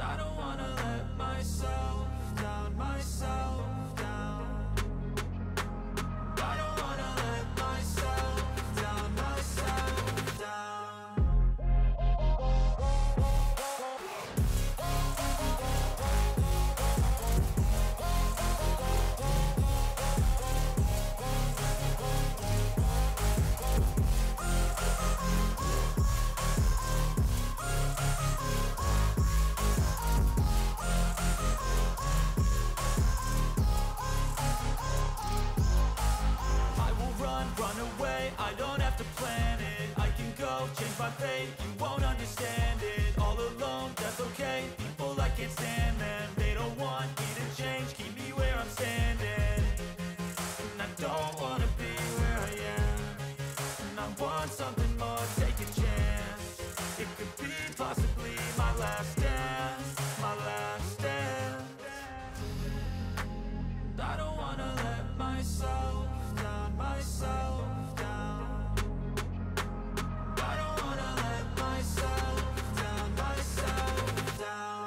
I don't wanna let myself down, myself down. I don't wanna let myself down, myself down. I don't have to plan it, I can go change my fate. You won't understand it, all alone, that's okay. People, I can't stand them, they don't want me to change, keep me where I'm standing. And I don't want to be where I am, and I want something more, take a chance. It could be possibly my last dance, my last dance. I don't want to let myself down, myself down. I don't wanna let myself down, myself down.